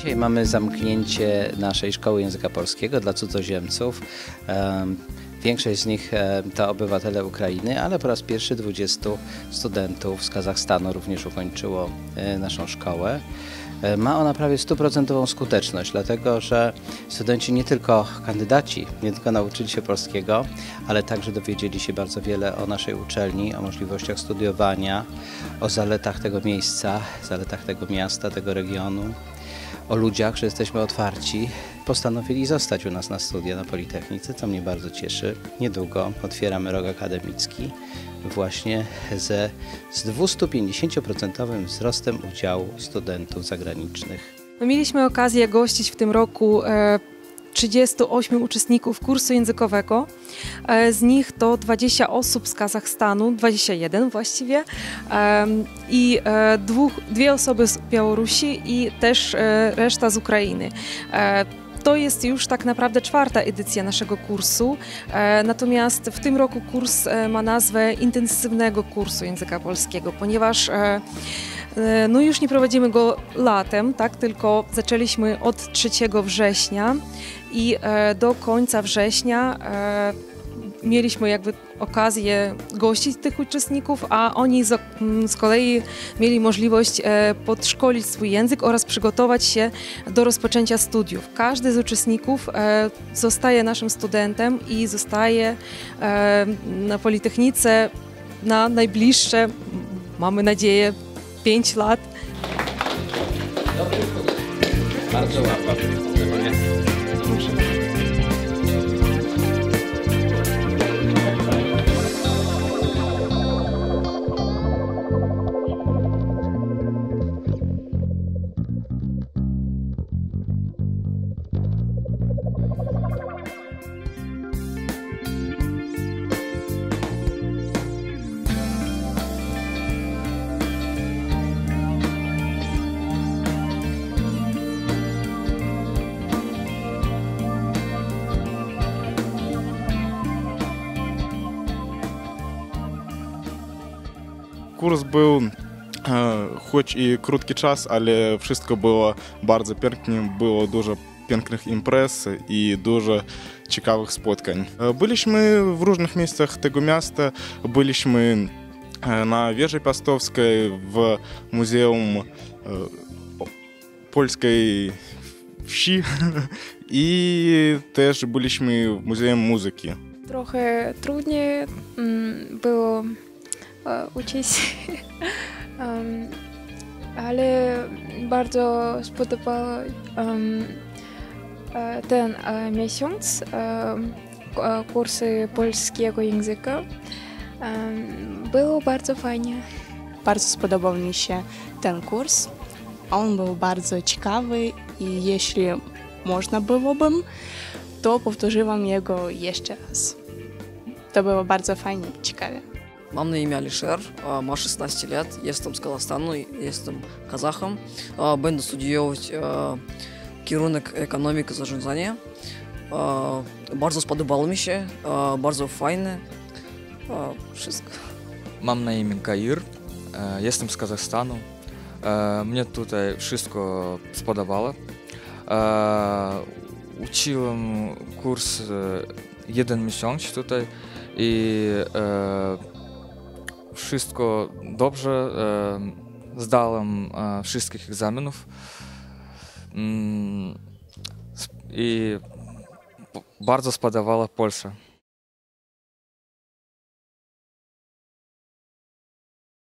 Dzisiaj mamy zamknięcie naszej Szkoły Języka Polskiego dla cudzoziemców. Większość z nich to obywatele Ukrainy, ale po raz pierwszy 20 studentów z Kazachstanu również ukończyło naszą szkołę. Ma ona prawie 100% skuteczność, dlatego że studenci, nie tylko kandydaci, nie tylko nauczyli się polskiego, ale także dowiedzieli się bardzo wiele o naszej uczelni, o możliwościach studiowania, o zaletach tego miejsca, zaletach tego miasta, tego regionu, o ludziach, że jesteśmy otwarci. Postanowili zostać u nas na studia na Politechnice, co mnie bardzo cieszy. Niedługo otwieramy rok akademicki właśnie z 250% wzrostem udziału studentów zagranicznych. Mieliśmy okazję gościć w tym roku 38 uczestników kursu językowego, z nich to 20 osób z Kazachstanu, 21 właściwie, i dwie osoby z Białorusi i też reszta z Ukrainy. To jest już tak naprawdę 4. edycja naszego kursu, natomiast w tym roku kurs ma nazwę intensywnego kursu języka polskiego, ponieważ no już nie prowadzimy go latem, tak, tylko zaczęliśmy od 3 września i do końca września mieliśmy jakby okazję gościć tych uczestników, a oni z kolei mieli możliwość podszkolić swój język oraz przygotować się do rozpoczęcia studiów. Każdy z uczestników zostaje naszym studentem i zostaje na Politechnice na najbliższe, mamy nadzieję, 5 lat. Bardzo ładnie. Курс був хоч і короткий час, але все було дуже пекним, було дуже пекних імпрес і дуже цікавих споткань. Були ми в різних місцях того міста, були ми на Вежі Пастовській, в музеум польської вші і теж були ми в музеї музики. Трохи трудніше було uczyć się, ale bardzo spodobał ten miesiąc kursy polskiego języka. Było bardzo fajnie. Bardzo spodobał mi się ten kurs. On był bardzo ciekawy i jeśli można byłoby, to powtórzyłam jego jeszcze raz. To było bardzo fajnie i ciekawe. Mam na imię Alisher, mam 16 lat, jestem z Kazachstanu, jestem Kazachem. Będę studiować kierunek ekonomika zarządzania. Bardzo spodobało mi się, bardzo fajne, wszystko. Mam na imię Kair, jestem z Kazachstanu. Mnie tutaj wszystko spodobało. Uczyłem kurs jeden miesiąc tutaj i wszystko dobrze, zdałem wszystkich egzaminów i bardzo spodobała Polska.